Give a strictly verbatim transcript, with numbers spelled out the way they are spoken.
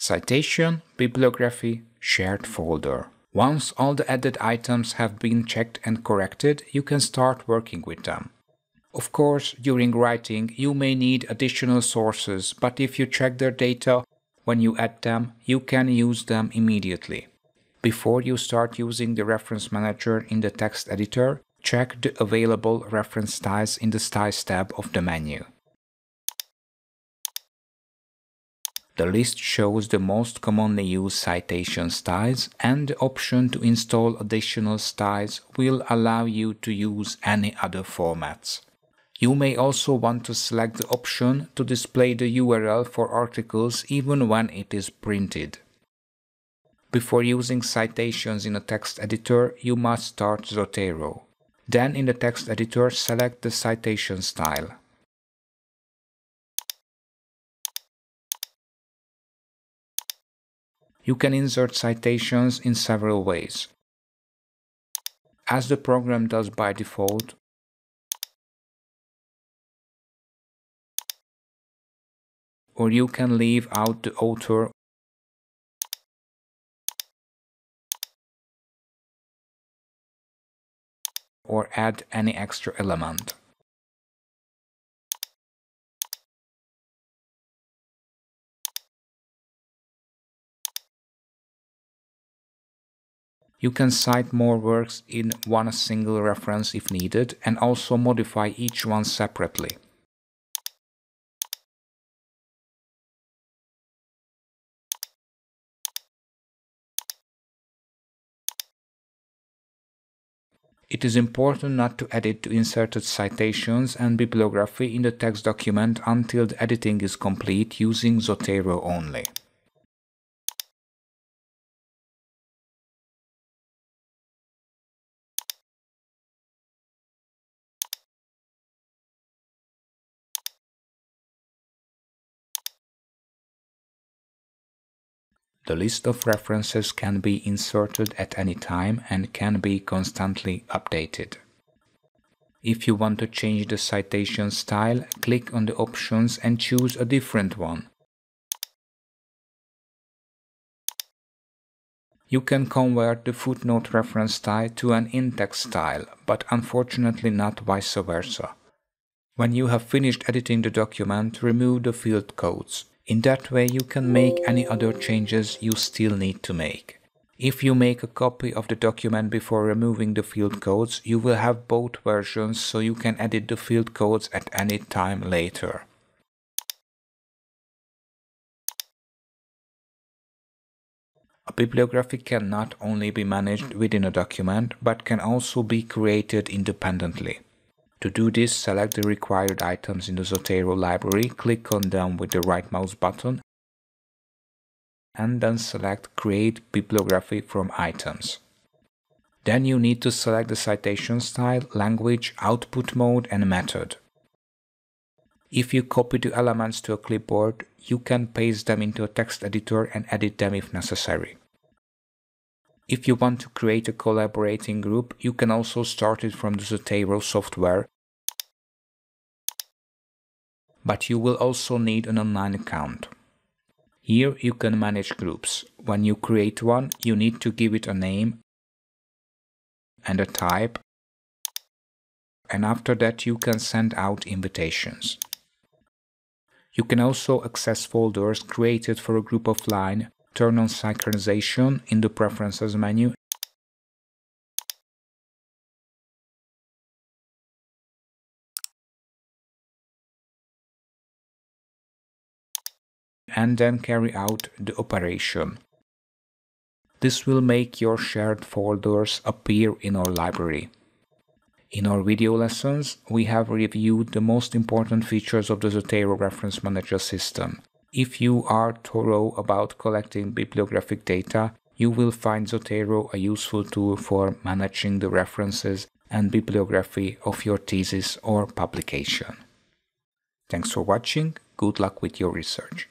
Citation, Bibliography, Shared folder. Once all the added items have been checked and corrected, you can start working with them. Of course, during writing, you may need additional sources, but if you check their data when you add them, you can use them immediately. Before you start using the reference manager in the text editor, check the available reference styles in the Styles tab of the menu. The list shows the most commonly used citation styles, and the option to install additional styles will allow you to use any other formats. You may also want to select the option to display the U R L for articles even when it is printed. Before using citations in a text editor, you must start Zotero. Then in the text editor, select the citation style. You can insert citations in several ways. As the program does by default, or you can leave out the author or add any extra element. You can cite more works in one single reference if needed, and also modify each one separately. It is important not to edit the inserted citations and bibliography in the text document until the editing is complete using Zotero only. The list of references can be inserted at any time and can be constantly updated. If you want to change the citation style, click on the options and choose a different one. You can convert the footnote reference style to an in-text style, but unfortunately not vice versa. When you have finished editing the document, remove the field codes. In that way, you can make any other changes you still need to make. If you make a copy of the document before removing the field codes, you will have both versions, so you can edit the field codes at any time later. A bibliography can not only be managed within a document, but can also be created independently. To do this, select the required items in the Zotero library, click on them with the right mouse button, and then select Create Bibliography from Items. Then you need to select the citation style, language, output mode, and method. If you copy the elements to a clipboard, you can paste them into a text editor and edit them if necessary. If you want to create a collaborating group, you can also start it from the Zotero software, but you will also need an online account. Here you can manage groups. When you create one, you need to give it a name and a type, and after that you can send out invitations. You can also access folders created for a group offline. Turn on synchronization in the Preferences menu and then carry out the operation. This will make your shared folders appear in our library. In our video lessons, we have reviewed the most important features of the Zotero Reference Manager system. If you are thorough about collecting bibliographic data, you will find Zotero a useful tool for managing the references and bibliography of your thesis or publication. Thanks for watching. Good luck with your research.